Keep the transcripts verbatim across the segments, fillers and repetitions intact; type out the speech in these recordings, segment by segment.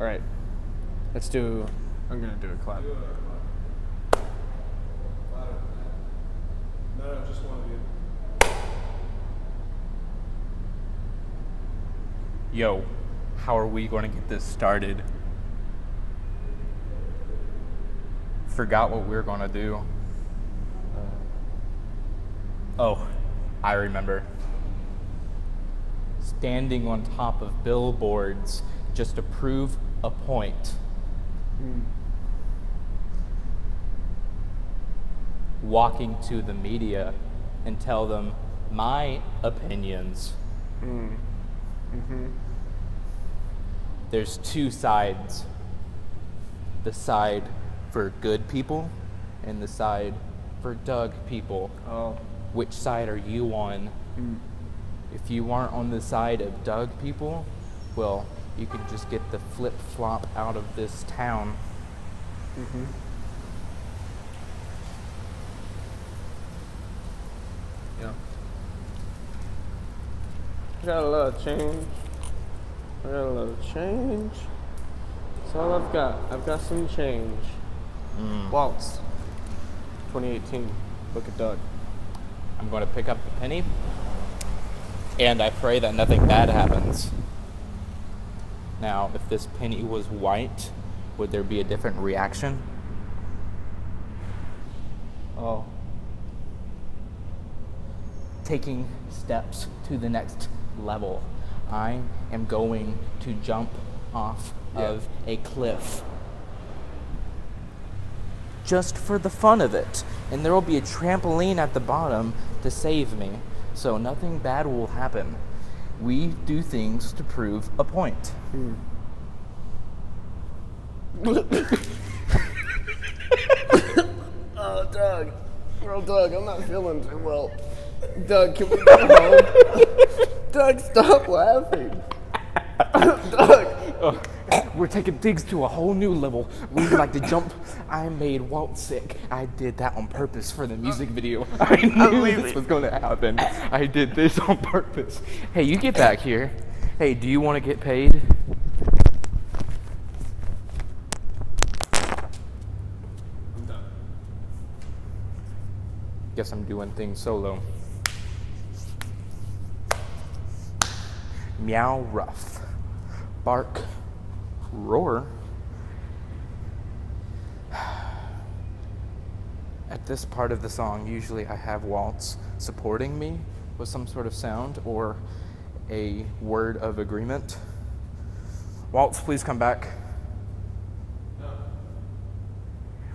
All right. Let's do, I'm going to do a clap. Do a clap. No, no, just one of you. Yo, how are we going to get this started? Forgot what we were going to do. Oh, I remember. Standing on top of billboards just to prove a point. Mm. Walking to the media and tell them my opinions. Mm. Mm-hmm. There's two sides. The side for good people and the side for Doug people. Oh. Which side are you on? Mm. If you aren't on the side of Doug people, well, you can just get the flip-flop out of this town. Mm-hmm. Yeah. I got a lot of change. I got a lot of change. That's all I've got. I've got some change. Mm. Waltz. twenty eighteen. Book of Doug. I'm going to pick up the penny, and I pray that nothing bad happens. Now, if this penny was white, would there be a different reaction? Oh. Taking steps to the next level. I am going to jump off yeah. of a cliff. Just for the fun of it. And there will be a trampoline at the bottom to save me. So nothing bad will happen. We do things to prove a point. Mm. Oh, Doug. Girl, Doug, I'm not feeling too well. Doug, can we go home? Doug, stop laughing. Doug. Oh. We're taking things to a whole new level. We like to jump. I made Walt sick. I did that on purpose for the music video. I knew this was going to happen. I did this on purpose. Hey, you get back here. Hey, do you want to get paid? I'm done. Guess I'm doing things solo. Meow rough. Bark. Roar. At this part of the song, usually I have Waltz supporting me with some sort of sound or a word of agreement. Waltz, please come back. No.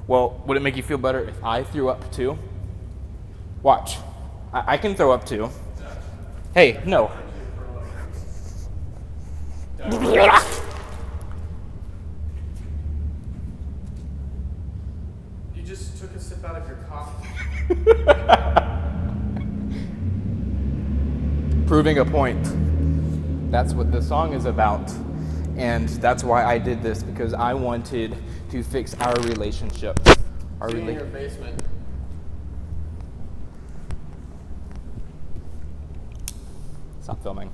Well, would it make you feel better if I threw up too? Watch. I, I can throw up too. No. Hey, no. No. Out of your coffee. Proving a point. That's what the song is about. And that's why I did this, because I wanted to fix our relationship. Our rela- in your basement. Stop filming.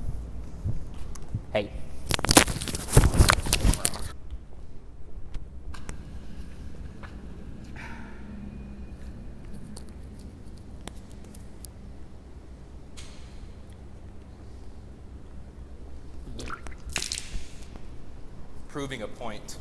Hey. Proving a point.